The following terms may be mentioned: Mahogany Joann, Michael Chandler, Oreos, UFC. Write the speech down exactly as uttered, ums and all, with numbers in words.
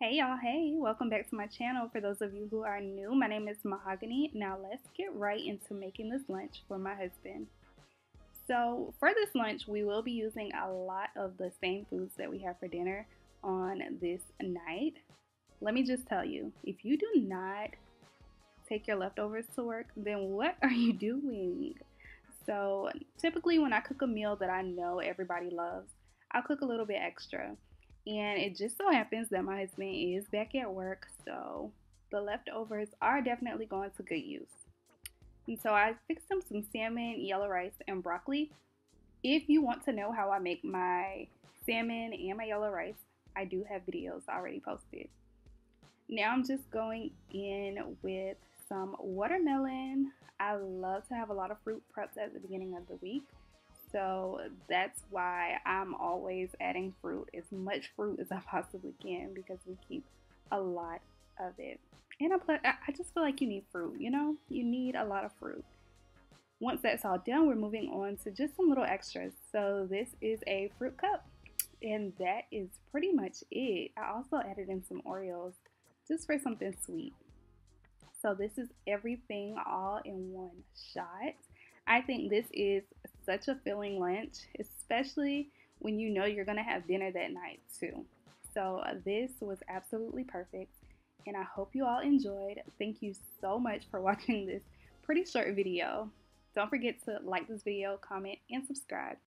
Hey y'all, hey, welcome back to my channel. For those of you who are new, my name is Mahogany. Now let's get right into making this lunch for my husband. So for this lunch, we will be using a lot of the same foods that we have for dinner on this night. Let me just tell you, if you do not take your leftovers to work, then what are you doing? So typically when I cook a meal that I know everybody loves, I'll cook a little bit extra. And it just so happens that my husband is back at work, so the leftovers are definitely going to good use. And so I fixed him some salmon, yellow rice, and broccoli. If you want to know how I make my salmon and my yellow rice, I do have videos already posted. Now I'm just going in with some watermelon. I love to have a lot of fruit prepped at the beginning of the week. So that's why I'm always adding fruit, as much fruit as I possibly can, because we keep a lot of it. And I, I just feel like you need fruit, you know? You need a lot of fruit. Once that's all done, we're moving on to just some little extras. So this is a fruit cup, and that is pretty much it. I also added in some Oreos just for something sweet. So this is everything all in one shot. I think this is such a filling lunch, especially when you know you're going to have dinner that night too. So this was absolutely perfect, and I hope you all enjoyed. Thank you so much for watching this pretty short video. Don't forget to like this video, comment, and subscribe.